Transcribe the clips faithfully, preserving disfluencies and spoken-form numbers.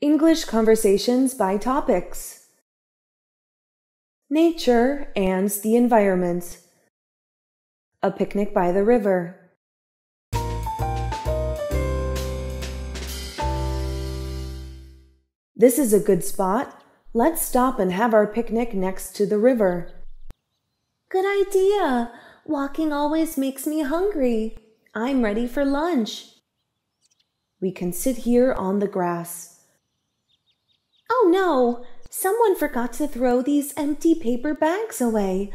English Conversations by Topics. Nature and the Environment. A Picnic by the River. This is a good spot. Let's stop and have our picnic next to the river. Good idea. Walking always makes me hungry. I'm ready for lunch. We can sit here on the grass. Oh no! Someone forgot to throw these empty paper bags away.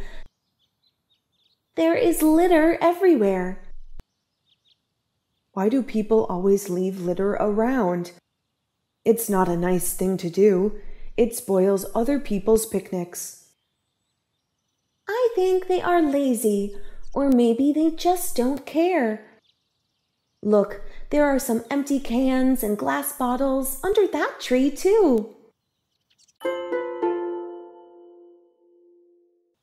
There is litter everywhere. Why do people always leave litter around? It's not a nice thing to do. It spoils other people's picnics. I think they are lazy, or maybe they just don't care. Look, there are some empty cans and glass bottles under that tree too.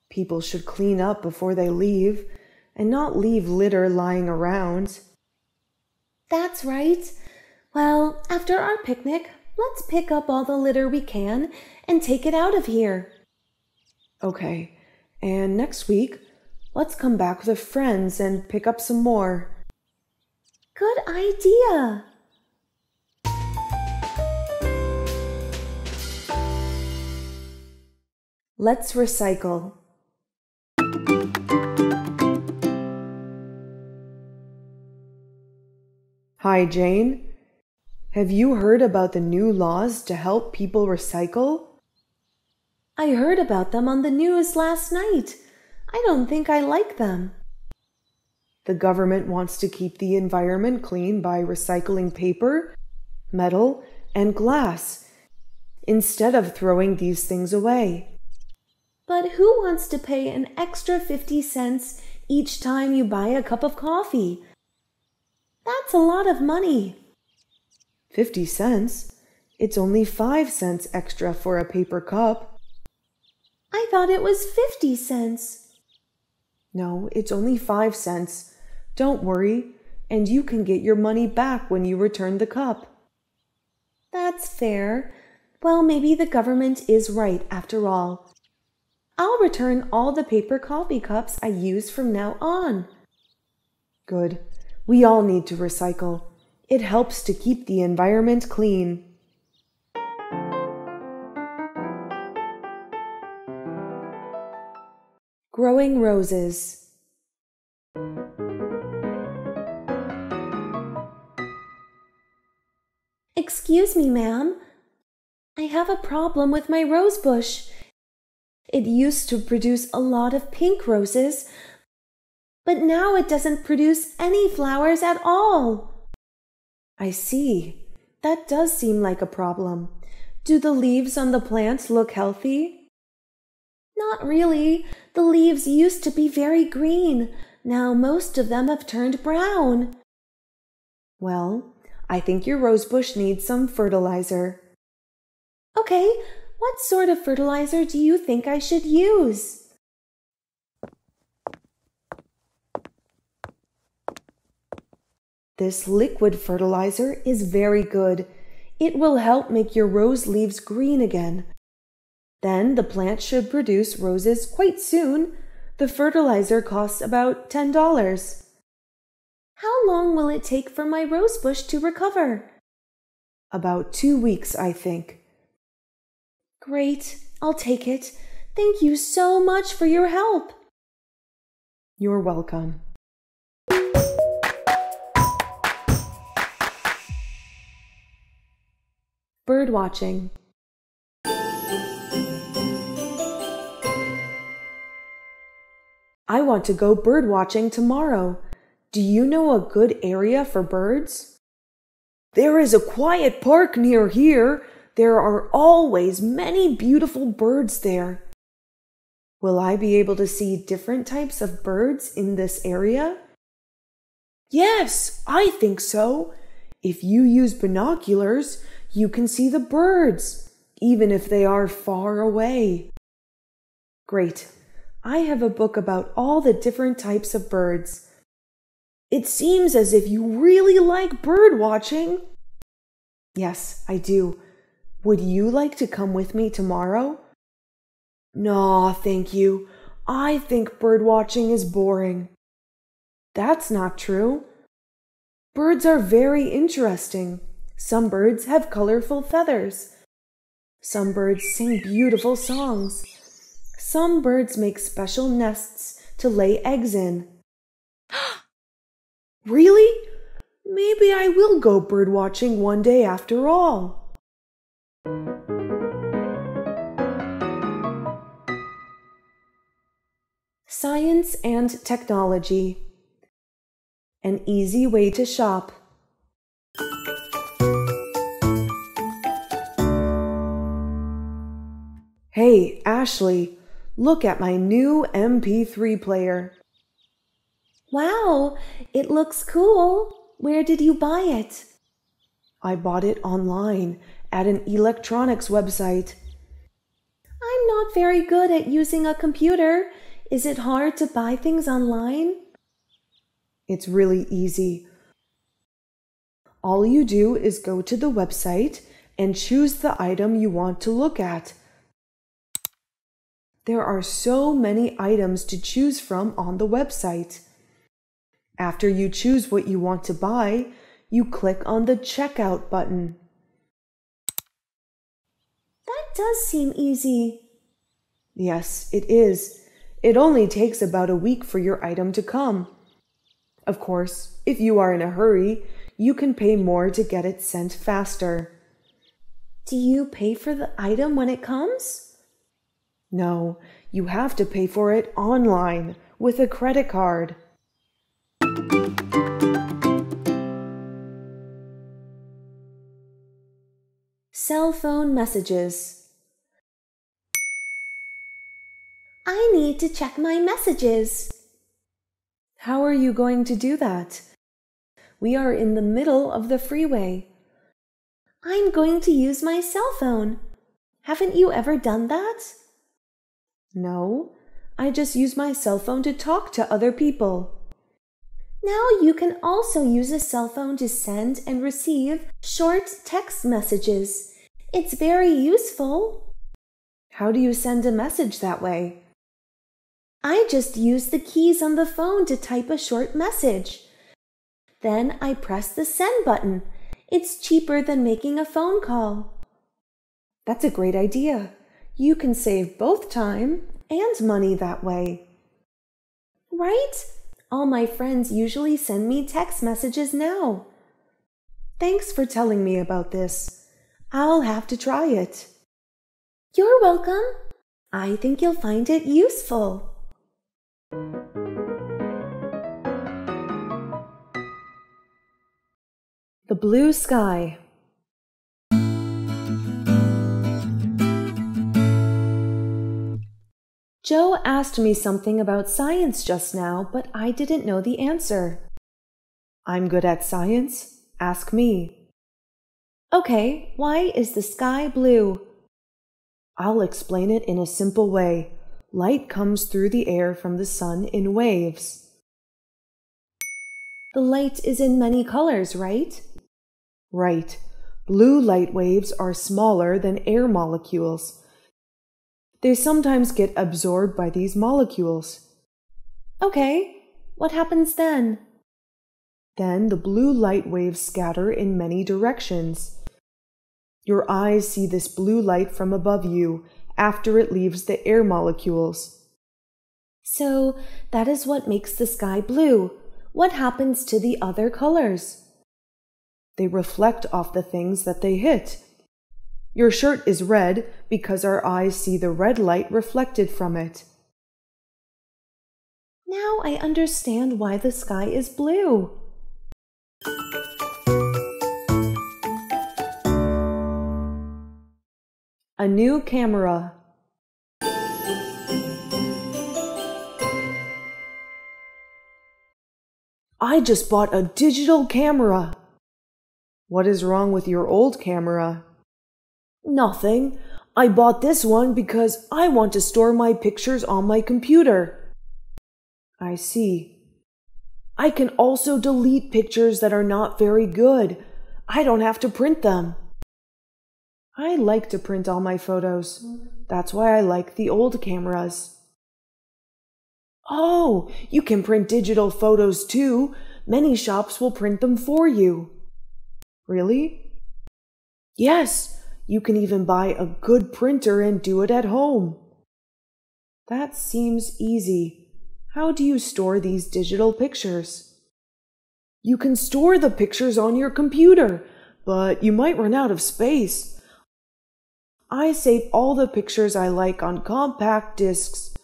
People should clean up before they leave and not leave litter lying around. That's right. Well, after our picnic, let's pick up all the litter we can and take it out of here. Okay, and next week, let's come back with friends and pick up some more. Good idea. Let's recycle. Hi, Jane. Have you heard about the new laws to help people recycle? I heard about them on the news last night. I don't think I like them. The government wants to keep the environment clean by recycling paper, metal, and glass instead of throwing these things away. But who wants to pay an extra fifty cents each time you buy a cup of coffee? That's a lot of money. fifty cents? It's only five cents extra for a paper cup. I thought it was fifty cents. No, it's only five cents. Don't worry, and you can get your money back when you return the cup. That's fair. Well, maybe the government is right after all. I'll return all the paper coffee cups I use from now on. Good. We all need to recycle. It helps to keep the environment clean. Growing roses. Excuse me, ma'am. I have a problem with my rose bush. It used to produce a lot of pink roses, but now it doesn't produce any flowers at all. I see. That does seem like a problem. Do the leaves on the plants look healthy? Not really. The leaves used to be very green. Now most of them have turned brown. Well, I think your rosebush needs some fertilizer. Okay, what sort of fertilizer do you think I should use? This liquid fertilizer is very good. It will help make your rose leaves green again. Then the plant should produce roses quite soon. The fertilizer costs about ten dollars. How long will it take for my rose bush to recover? About two weeks, I think. Great, I'll take it. Thank you so much for your help. You're welcome. Bird watching. I want to go bird watching tomorrow. Do you know a good area for birds? There is a quiet park near here. There are always many beautiful birds there. Will I be able to see different types of birds in this area? Yes, I think so. If you use binoculars, you can see the birds, even if they are far away. Great. I have a book about all the different types of birds. It seems as if you really like bird watching. Yes, I do. Would you like to come with me tomorrow? No, thank you. I think bird watching is boring. That's not true. Birds are very interesting. Some birds have colorful feathers. Some birds sing beautiful songs. Some birds make special nests to lay eggs in. Really? Maybe I will go bird watching one day after all. Science and technology. An easy way to shop. Hey, Ashley, look at my new M P three player. Wow, it looks cool. Where did you buy it? I bought it online at an electronics website. I'm not very good at using a computer. Is it hard to buy things online? It's really easy. All you do is go to the website and choose the item you want to look at. There are so many items to choose from on the website. After you choose what you want to buy, you click on the checkout button. That does seem easy. Yes, it is. It only takes about a week for your item to come. Of course, if you are in a hurry, you can pay more to get it sent faster. Do you pay for the item when it comes? No, you have to pay for it online with a credit card. Cell phone messages. I need to check my messages. How are you going to do that? We are in the middle of the freeway. I'm going to use my cell phone. Haven't you ever done that? No, I just use my cell phone to talk to other people. Now you can also use a cell phone to send and receive short text messages. It's very useful. How do you send a message that way? I just use the keys on the phone to type a short message. Then I press the send button. It's cheaper than making a phone call. That's a great idea. You can save both time and money that way. Right? All my friends usually send me text messages now. Thanks for telling me about this. I'll have to try it. You're welcome. I think you'll find it useful. The blue sky. Joe asked me something about science just now, but I didn't know the answer. I'm good at science. Ask me. Okay, why is the sky blue? I'll explain it in a simple way. Light comes through the air from the sun in waves. The light is in many colors, right? Right. Blue light waves are smaller than air molecules. They sometimes get absorbed by these molecules. Okay, what happens then? Then the blue light waves scatter in many directions. Your eyes see this blue light from above you after it leaves the air molecules. So that is what makes the sky blue. What happens to the other colors? They reflect off the things that they hit. Your shirt is red because our eyes see the red light reflected from it. Now I understand why the sky is blue. A new camera. I just bought a digital camera. What is wrong with your old camera? Nothing. I bought this one because I want to store my pictures on my computer. I see. I can also delete pictures that are not very good. I don't have to print them. I like to print all my photos. That's why I like the old cameras. Oh, you can print digital photos too. Many shops will print them for you. Really? Yes, you can even buy a good printer and do it at home. That seems easy. How do you store these digital pictures? You can store the pictures on your computer, but you might run out of space. I save all the pictures I like on compact discs.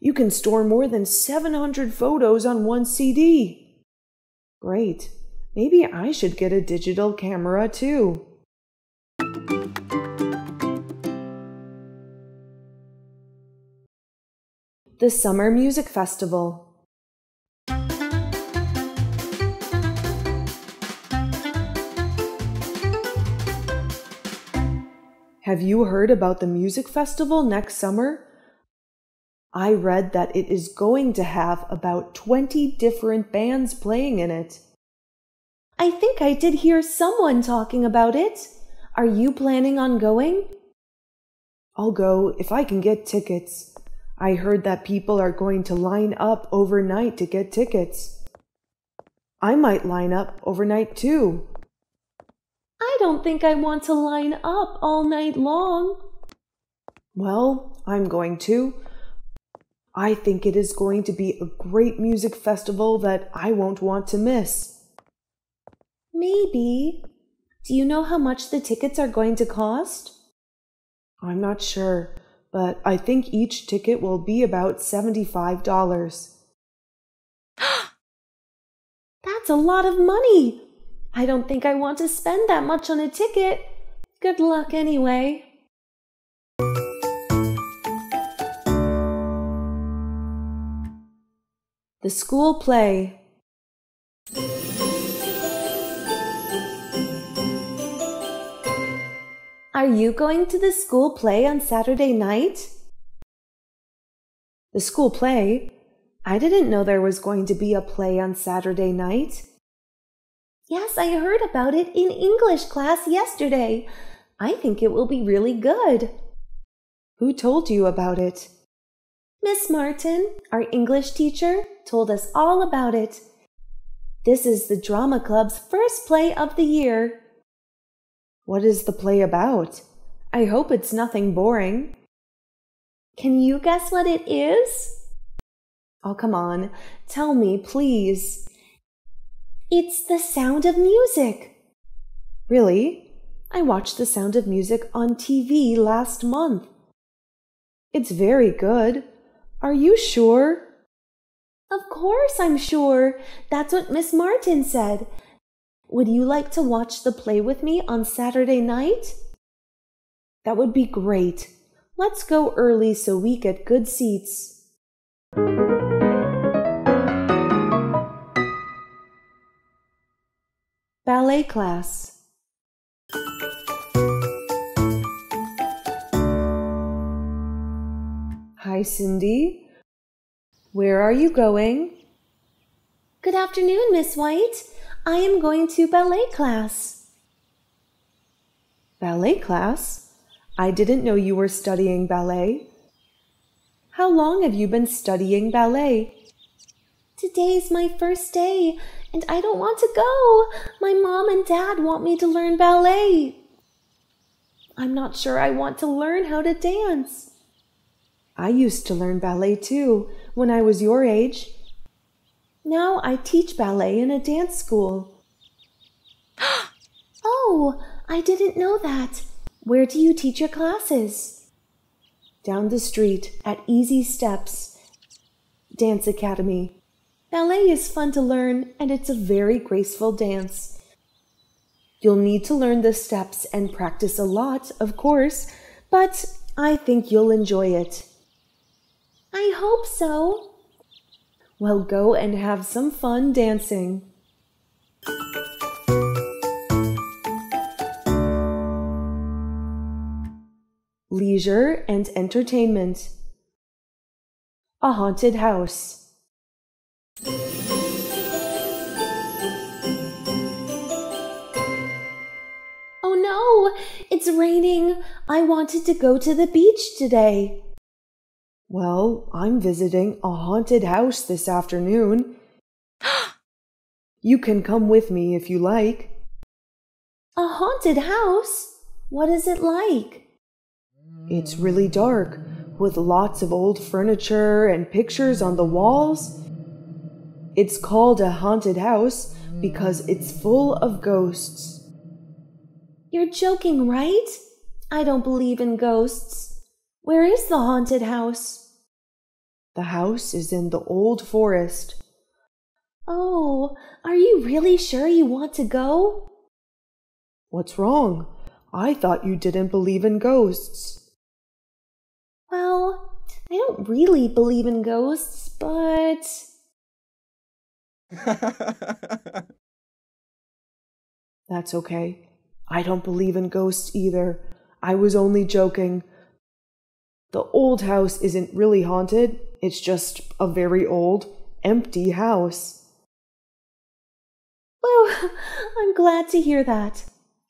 You can store more than seven hundred photos on one C D. Great. Maybe I should get a digital camera too. The Summer Music Festival. Have you heard about the music festival next summer? I read that it is going to have about twenty different bands playing in it. I think I did hear someone talking about it. Are you planning on going? I'll go if I can get tickets. I heard that people are going to line up overnight to get tickets. I might line up overnight too. I don't think I want to line up all night long. Well, I'm going to. I think it is going to be a great music festival that I won't want to miss. Maybe. Do you know how much the tickets are going to cost? I'm not sure, but I think each ticket will be about seventy-five dollars. That's a lot of money. I don't think I want to spend that much on a ticket. Good luck anyway. The school play. Are you going to the school play on Saturday night? The school play? I didn't know there was going to be a play on Saturday night. Yes, I heard about it in English class yesterday. I think it will be really good. Who told you about it? Miss Martin, our English teacher, told us all about it. This is the drama club's first play of the year. What is the play about? I hope it's nothing boring. Can you guess what it is? Oh, come on. Tell me, please. It's The Sound of Music. Really? I watched The Sound of Music on T V last month. It's very good. Are you sure? Of course I'm sure. That's what Miss Martin said. Would you like to watch the play with me on Saturday night? That would be great. Let's go early so we get good seats. Ballet class. Hi, Cindy. Where are you going? Good afternoon, Miss White. I am going to ballet class. Ballet class? I didn't know you were studying ballet. How long have you been studying ballet? Today's my first day, and I don't want to go. My mom and dad want me to learn ballet. I'm not sure I want to learn how to dance. I used to learn ballet too, when I was your age. Now I teach ballet in a dance school. Oh, I didn't know that. Where do you teach your classes? Down the street at Easy Steps Dance Academy. Ballet is fun to learn, and it's a very graceful dance. You'll need to learn the steps and practice a lot, of course, but I think you'll enjoy it. I hope so. Well, go and have some fun dancing. Leisure and entertainment. A haunted house. Oh no, it's raining. I wanted to go to the beach today. Well, I'm visiting a haunted house this afternoon. You can come with me if you like. A haunted house? What is it like? It's really dark, with lots of old furniture and pictures on the walls. It's called a haunted house because it's full of ghosts. You're joking, right? I don't believe in ghosts. Where is the haunted house? The house is in the old forest. Oh, are you really sure you want to go? What's wrong? I thought you didn't believe in ghosts. Well, I don't really believe in ghosts, but... That's okay. I don't believe in ghosts either. I was only joking. The old house isn't really haunted. It's just a very old, empty house. Well, I'm glad to hear that.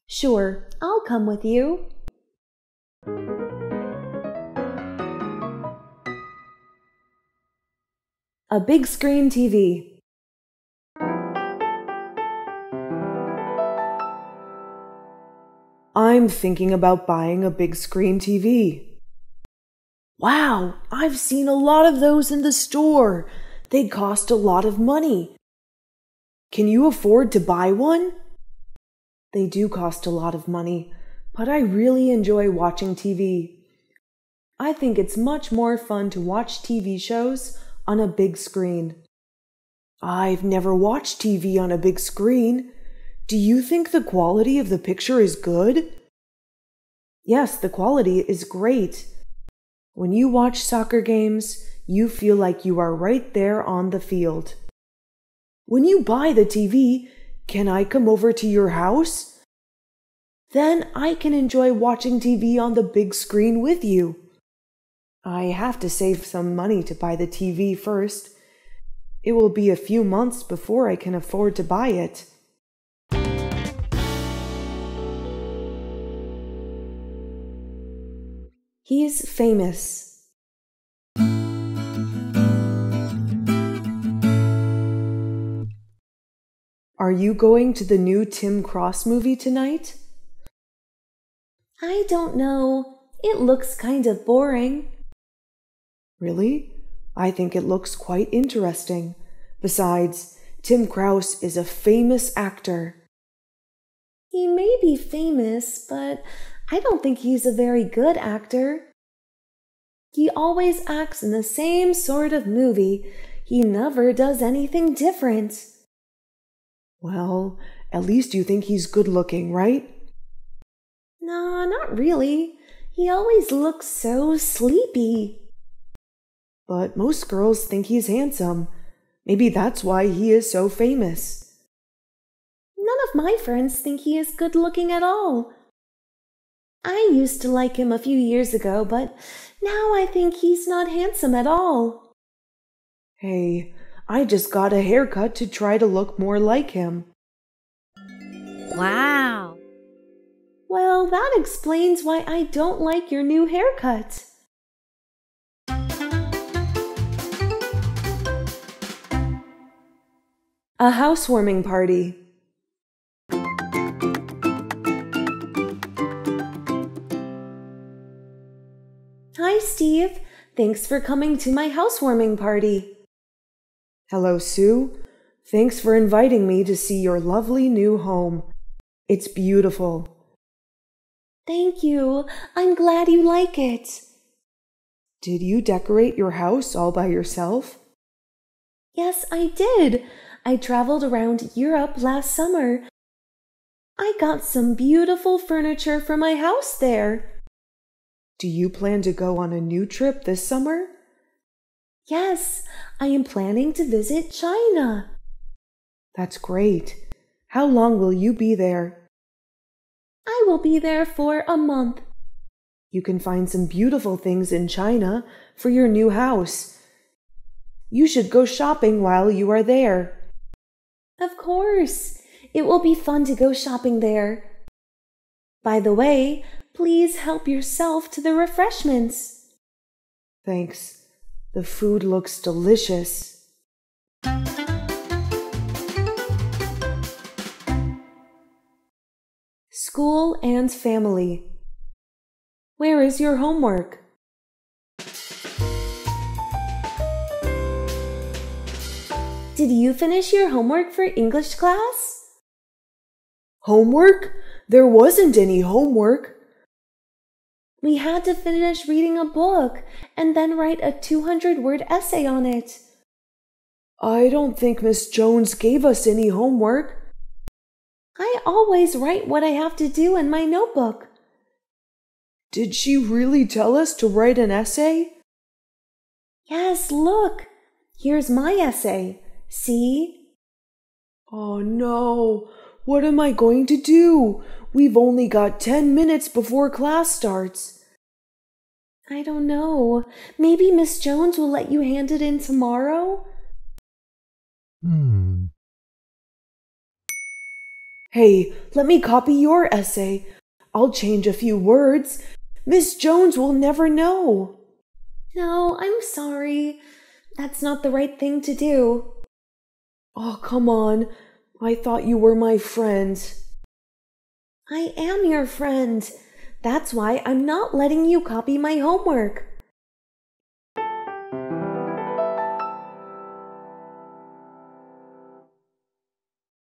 Sure, I'll come with you. A big screen T V. I'm thinking about buying a big screen T V. Wow, I've seen a lot of those in the store. They cost a lot of money. Can you afford to buy one? They do cost a lot of money, but I really enjoy watching T V. I think it's much more fun to watch T V shows on a big screen. I've never watched T V on a big screen. Do you think the quality of the picture is good? Yes, the quality is great. When you watch soccer games, you feel like you are right there on the field. When you buy the T V, can I come over to your house? Then I can enjoy watching T V on the big screen with you. I have to save some money to buy the T V first. It will be a few months before I can afford to buy it. He's famous. Are you going to the new Tim Cross movie tonight? I don't know. It looks kind of boring. Really? I think it looks quite interesting. Besides, Tim Cross is a famous actor. He may be famous, but I don't think he's a very good actor. He always acts in the same sort of movie. He never does anything different. Well, at least you think he's good-looking, right? No, not really. He always looks so sleepy. But most girls think he's handsome. Maybe that's why he is so famous. None of my friends think he is good-looking at all. I used to like him a few years ago, but now I think he's not handsome at all. Hey, I just got a haircut to try to look more like him. Wow! Well, that explains why I don't like your new haircut. A housewarming party. Hi, Steve. Thanks for coming to my housewarming party. Hello, Sue. Thanks for inviting me to see your lovely new home. It's beautiful. Thank you. I'm glad you like it. Did you decorate your house all by yourself? Yes, I did. I traveled around Europe last summer. I got some beautiful furniture for my house there. Do you plan to go on a new trip this summer? Yes, I am planning to visit China. That's great. How long will you be there? I will be there for a month. You can find some beautiful things in China for your new house. You should go shopping while you are there. Of course. It will be fun to go shopping there. By the way, please help yourself to the refreshments. Thanks. The food looks delicious. School and family. Where is your homework? Did you finish your homework for English class? Homework? There wasn't any homework. We had to finish reading a book and then write a two hundred word essay on it. I don't think Miss Jones gave us any homework. I always write what I have to do in my notebook. Did she really tell us to write an essay? Yes, look. Here's my essay. See? Oh no, what am I going to do? We've only got ten minutes before class starts. I don't know. Maybe Miss Jones will let you hand it in tomorrow? Hmm. Hey, let me copy your essay. I'll change a few words. Miss Jones will never know. No, I'm sorry. That's not the right thing to do. Oh, come on. I thought you were my friend. I am your friend. That's why I'm not letting you copy my homework.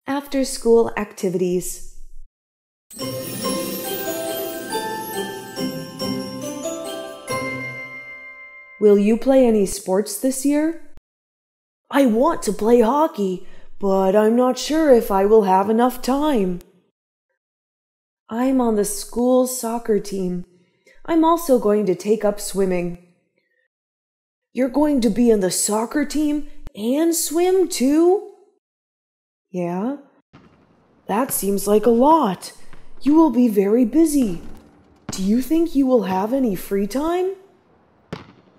After school activities. Will you play any sports this year? I want to play hockey, but I'm not sure if I will have enough time. I'm on the school soccer team. I'm also going to take up swimming. You're going to be on the soccer team and swim too? Yeah, that seems like a lot. You will be very busy. Do you think you will have any free time?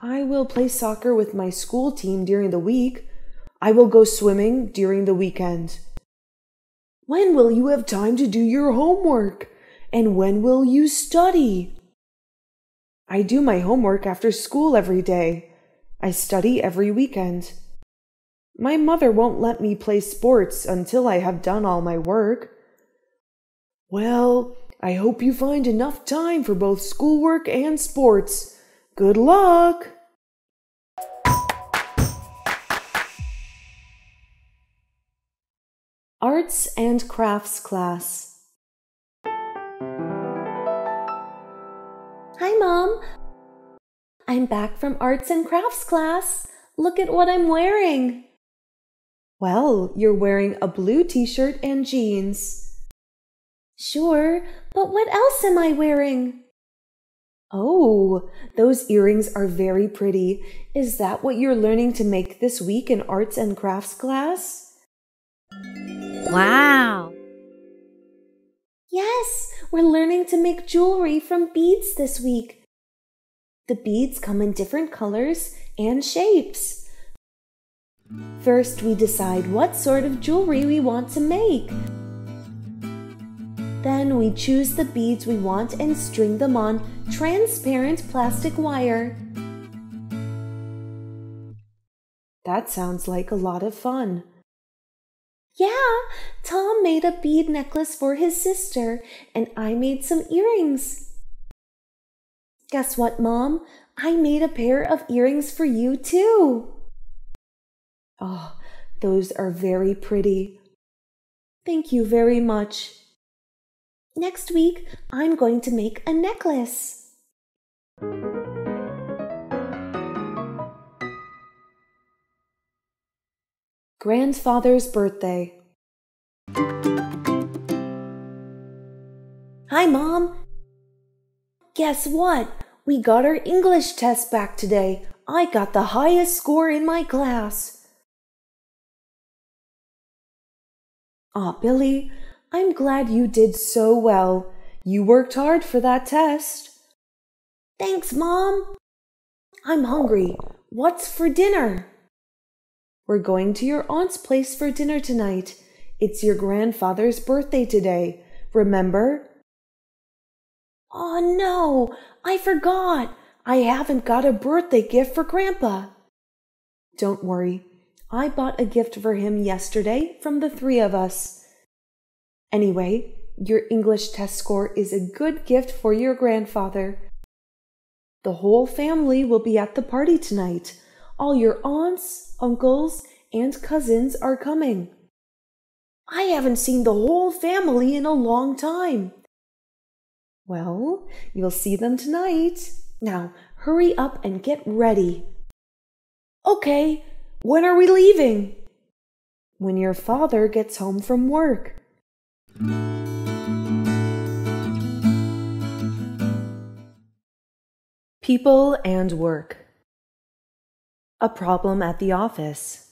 I will play soccer with my school team during the week. I will go swimming during the weekend. When will you have time to do your homework? And when will you study? I do my homework after school every day. I study every weekend. My mother won't let me play sports until I have done all my work. Well, I hope you find enough time for both schoolwork and sports. Good luck! Arts and crafts class. Hi, Mom. I'm back from arts and crafts class. Look at what I'm wearing. Well, you're wearing a blue t-shirt and jeans. Sure, but what else am I wearing? Oh, those earrings are very pretty. Is that what you're learning to make this week in arts and crafts class? Wow! Yes, we're learning to make jewelry from beads this week. The beads come in different colors and shapes. First, we decide what sort of jewelry we want to make. Then we choose the beads we want and string them on transparent plastic wire. That sounds like a lot of fun. Yeah, Tom made a bead necklace for his sister, and I made some earrings. Guess what, Mom? I made a pair of earrings for you, too. Oh, those are very pretty. Thank you very much. Next week, I'm going to make a necklace. Grandfather's birthday. Hi, Mom. Guess what? We got our English test back today. I got the highest score in my class. Aw, Billy. I'm glad you did so well. You worked hard for that test. Thanks, Mom. I'm hungry. What's for dinner? We're going to your aunt's place for dinner tonight. It's your grandfather's birthday today, remember? Oh, no, I forgot. I haven't got a birthday gift for Grandpa. Don't worry. I bought a gift for him yesterday from the three of us. Anyway, your English test score is a good gift for your grandfather. The whole family will be at the party tonight. All your aunts, uncles, and cousins are coming. I haven't seen the whole family in a long time. Well, you'll see them tonight. Now, hurry up and get ready. Okay, when are we leaving? When your father gets home from work. People and work. A problem at the office.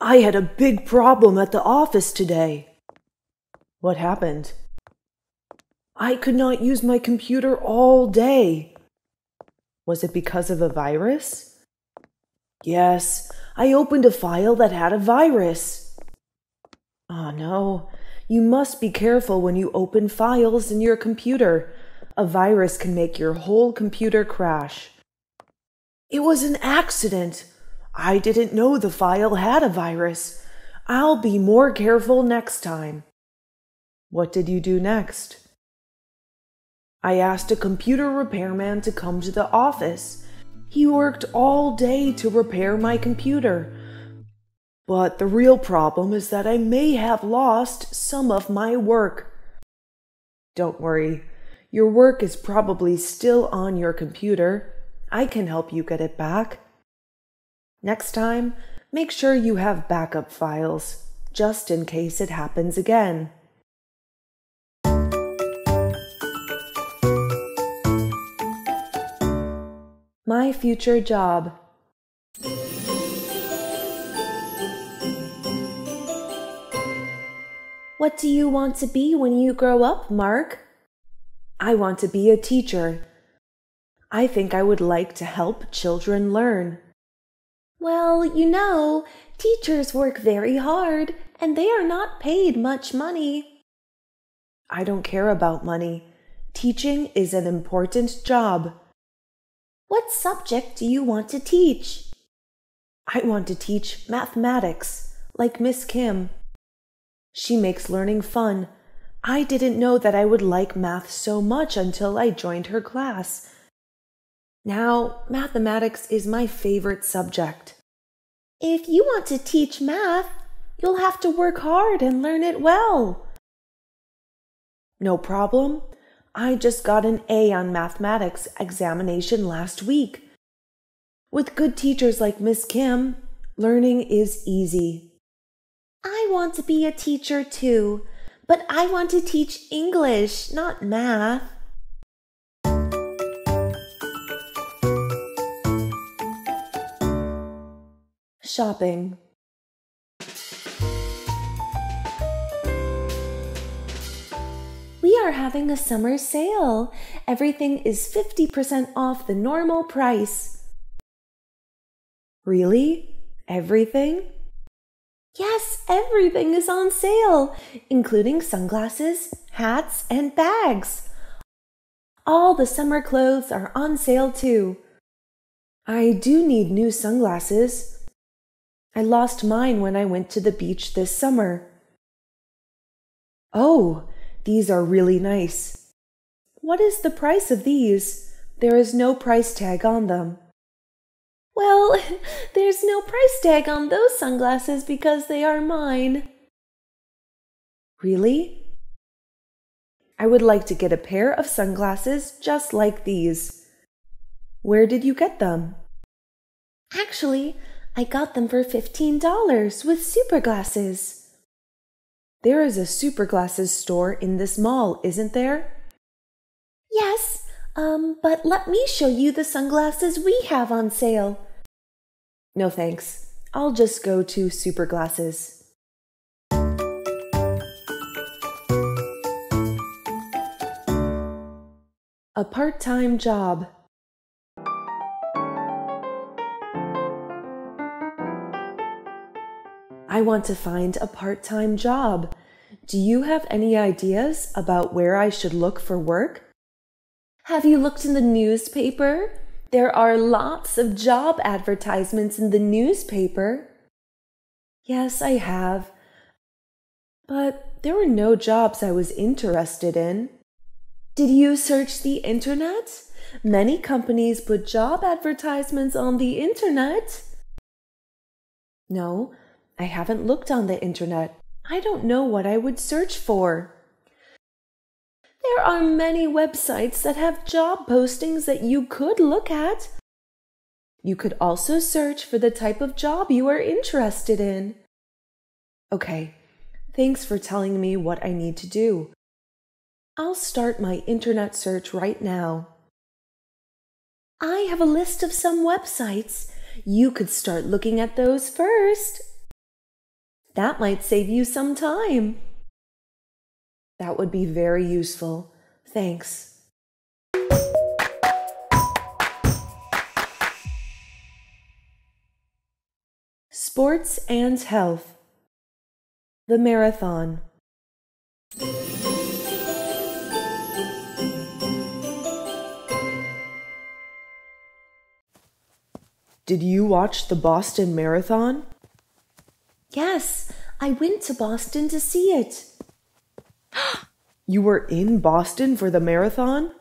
I had a big problem at the office today. What happened? I could not use my computer all day. Was it because of a virus? Yes, I opened a file that had a virus. Oh no, you must be careful when you open files in your computer. A virus can make your whole computer crash. It was an accident. I didn't know the file had a virus. I'll be more careful next time. What did you do next? I asked a computer repairman to come to the office. He worked all day to repair my computer. But the real problem is that I may have lost some of my work. Don't worry. Your work is probably still on your computer. I can help you get it back. Next time, make sure you have backup files, just in case it happens again. My future job. What do you want to be when you grow up, Mark? I want to be a teacher. I think I would like to help children learn. Well, you know, teachers work very hard, and they are not paid much money. I don't care about money. Teaching is an important job. What subject do you want to teach? I want to teach mathematics, like Miss Kim. She makes learning fun. I didn't know that I would like math so much until I joined her class. Now, mathematics is my favorite subject. If you want to teach math, you'll have to work hard and learn it well. No problem. I just got an A on mathematics examination last week. With good teachers like Miss Kim, learning is easy. I want to be a teacher too. But I want to teach English, not math. Shopping. We are having a summer sale. Everything is fifty percent off the normal price. Really? Everything? Yes, everything is on sale, including sunglasses, hats, and bags. All the summer clothes are on sale too. I do need new sunglasses. I lost mine when I went to the beach this summer. Oh, these are really nice. What is the price of these? There is no price tag on them. Well, there's no price tag on those sunglasses because they are mine. Really? I would like to get a pair of sunglasses just like these. Where did you get them? Actually, I got them for fifteen dollars with Superglasses. There is a Superglasses store in this mall, isn't there? Yes, um, but let me show you the sunglasses we have on sale. No thanks. I'll just go to Superglasses. A part-time job. I I want to find a part-time job. Do you have any ideas about where I should look for work? Have you looked in the newspaper? There are lots of job advertisements in the newspaper. Yes, I have. But there were no jobs I was interested in. Did you search the internet? Many companies put job advertisements on the internet. No, I haven't looked on the internet. I don't know what I would search for. There are many websites that have job postings that you could look at. You could also search for the type of job you are interested in. Okay, thanks for telling me what I need to do. I'll start my internet search right now. I have a list of some websites. You could start looking at those first. That might save you some time. That would be very useful. Thanks. Sports and Health. The Marathon. Did you watch the Boston Marathon? Yes, I went to Boston to see it. You were in Boston for the marathon?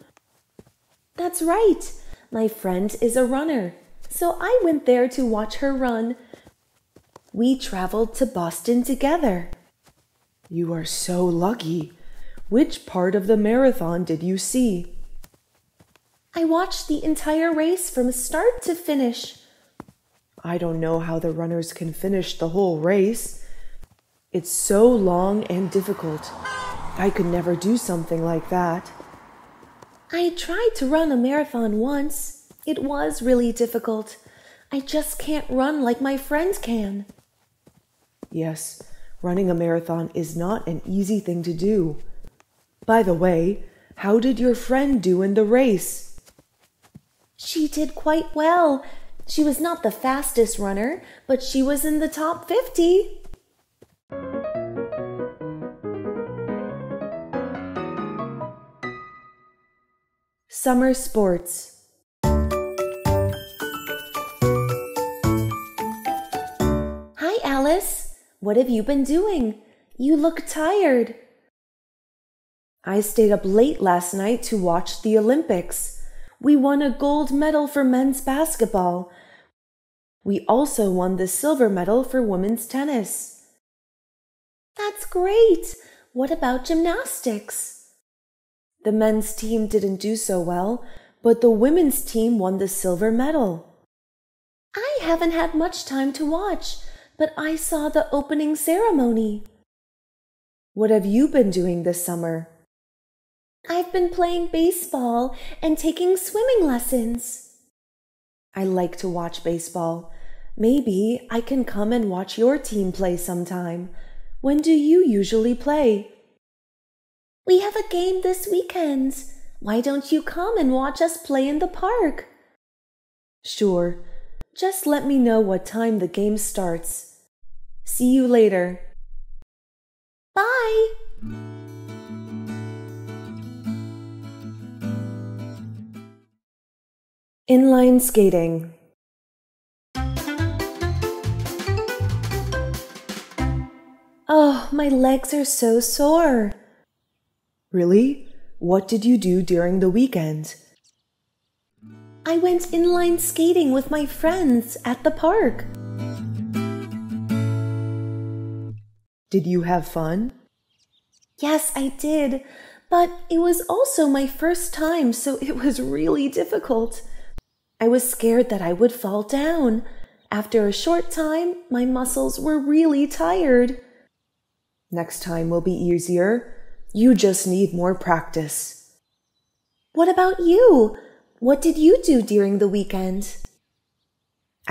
That's right. My friend is a runner, so I went there to watch her run. We traveled to Boston together. You are so lucky. Which part of the marathon did you see? I watched the entire race from start to finish. I don't know how the runners can finish the whole race. It's so long and difficult. I could never do something like that. I tried to run a marathon once. It was really difficult. I just can't run like my friends can. Yes, running a marathon is not an easy thing to do. By the way, how did your friend do in the race? She did quite well. She was not the fastest runner, but she was in the top fifty. Summer Sports. Hi, Alice. What have you been doing? You look tired. I stayed up late last night to watch the Olympics. We won a gold medal for men's basketball. We also won the silver medal for women's tennis. That's great! What about gymnastics? The men's team didn't do so well, but the women's team won the silver medal. I haven't had much time to watch, but I saw the opening ceremony. What have you been doing this summer? I've been playing baseball and taking swimming lessons. I like to watch baseball. Maybe I can come and watch your team play sometime. When do you usually play? We have a game this weekend. Why don't you come and watch us play in the park? Sure. Just let me know what time the game starts. See you later. Bye! Inline skating. Oh, my legs are so sore. Really? What did you do during the weekend? I went inline skating with my friends at the park. Did you have fun? Yes, I did. But it was also my first time, so it was really difficult. I was scared that I would fall down. After a short time, my muscles were really tired. Next time will be easier. You just need more practice. What about you? What did you do during the weekend?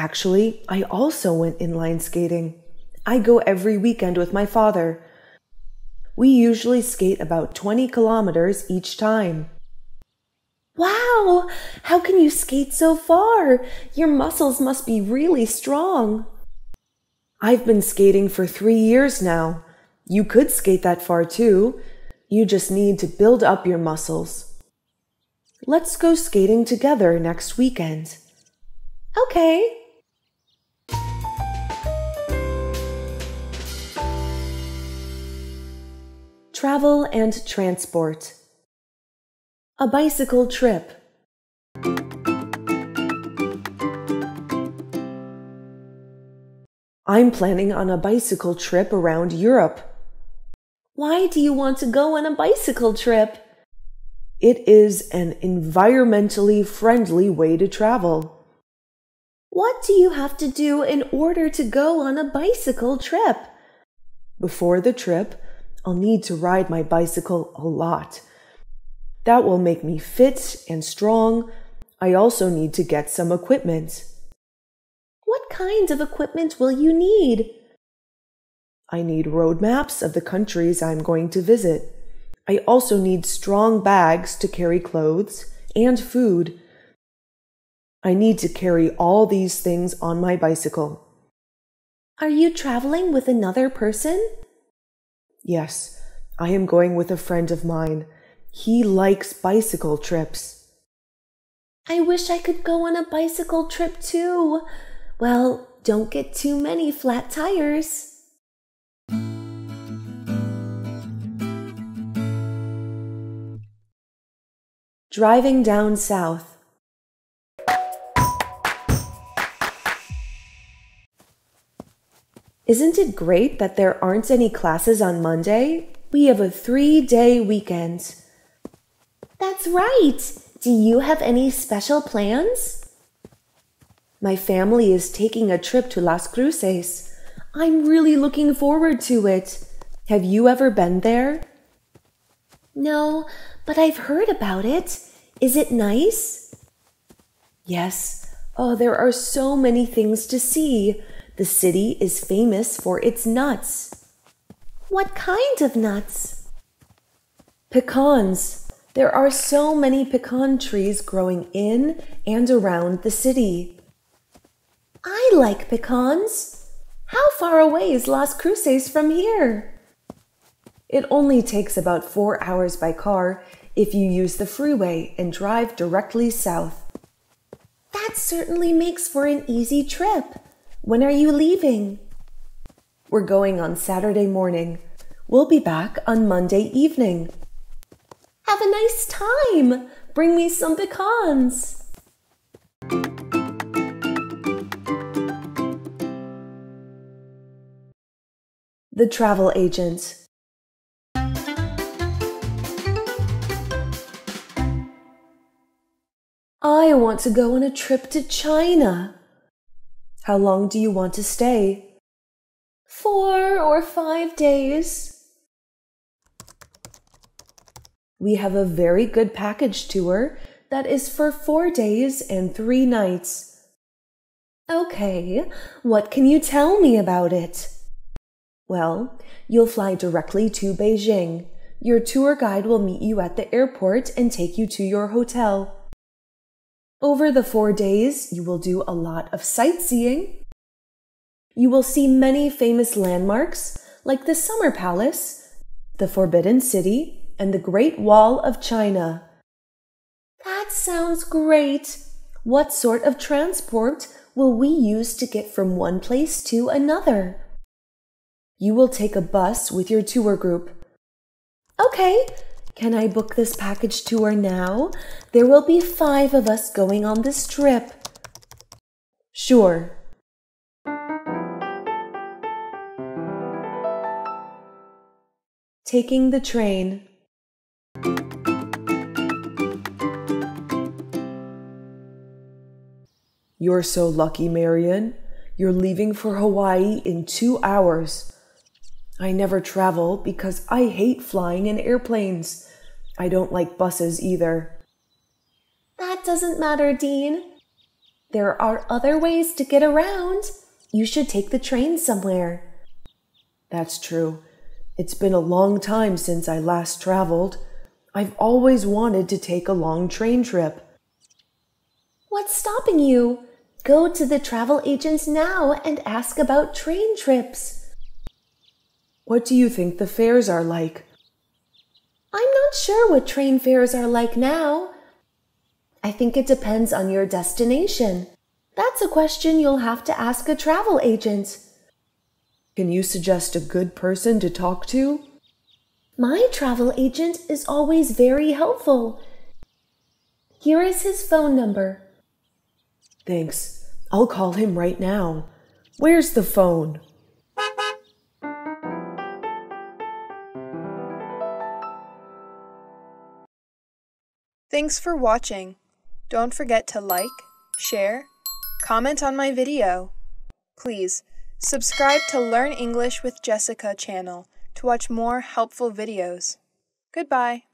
Actually, I also went inline skating. I go every weekend with my father. We usually skate about twenty kilometers each time. Wow! How can you skate so far? Your muscles must be really strong. I've been skating for three years now. You could skate that far too. You just need to build up your muscles. Let's go skating together next weekend. Okay. Travel and transport. A bicycle trip. I'm planning on a bicycle trip around Europe. Why do you want to go on a bicycle trip? It is an environmentally friendly way to travel. What do you have to do in order to go on a bicycle trip? Before the trip, I'll need to ride my bicycle a lot. That will make me fit and strong. I also need to get some equipment. What kind of equipment will you need? I need road maps of the countries I'm going to visit. I also need strong bags to carry clothes and food. I need to carry all these things on my bicycle. Are you traveling with another person? Yes, I am going with a friend of mine. He likes bicycle trips. I wish I could go on a bicycle trip too. Well, don't get too many flat tires. Driving down south. Isn't it great that there aren't any classes on Monday? We have a three-day weekend. That's right! Do you have any special plans? My family is taking a trip to Las Cruces. I'm really looking forward to it. Have you ever been there? No, but I've heard about it. Is it nice? Yes. Oh, there are so many things to see. The city is famous for its nuts. What kind of nuts? Pecans. There are so many pecan trees growing in and around the city. I like pecans. How far away is Las Cruces from here? It only takes about four hours by car if you use the freeway and drive directly south. That certainly makes for an easy trip. When are you leaving? We're going on Saturday morning. We'll be back on Monday evening. Have a nice time. Bring me some pecans. The travel agent. I want to go on a trip to China. How long do you want to stay? Four or five days. We have a very good package tour that is for four days and three nights. Okay, what can you tell me about it? Well, you'll fly directly to Beijing. Your tour guide will meet you at the airport and take you to your hotel. Over the four days, you will do a lot of sightseeing. You will see many famous landmarks like the Summer Palace, the Forbidden City, and the Great Wall of China. That sounds great! What sort of transport will we use to get from one place to another? You will take a bus with your tour group. Okay. Can I book this package tour now? There will be five of us going on this trip. Sure. Taking the train. You're so lucky, Marian. You're leaving for Hawaii in two hours. I never travel because I hate flying in airplanes. I don't like buses either. That doesn't matter, Dean. There are other ways to get around. You should take the train somewhere. That's true. It's been a long time since I last traveled. I've always wanted to take a long train trip. What's stopping you? Go to the travel agents now and ask about train trips. What do you think the fares are like? I'm not sure what train fares are like now. I think it depends on your destination. That's a question you'll have to ask a travel agent. Can you suggest a good person to talk to? My travel agent is always very helpful. Here is his phone number. Thanks. I'll call him right now. Where's the phone? Thanks for watching. Don't forget to like, share, comment on my video. Please, subscribe to Learn English with Jessica channel to watch more helpful videos. Goodbye.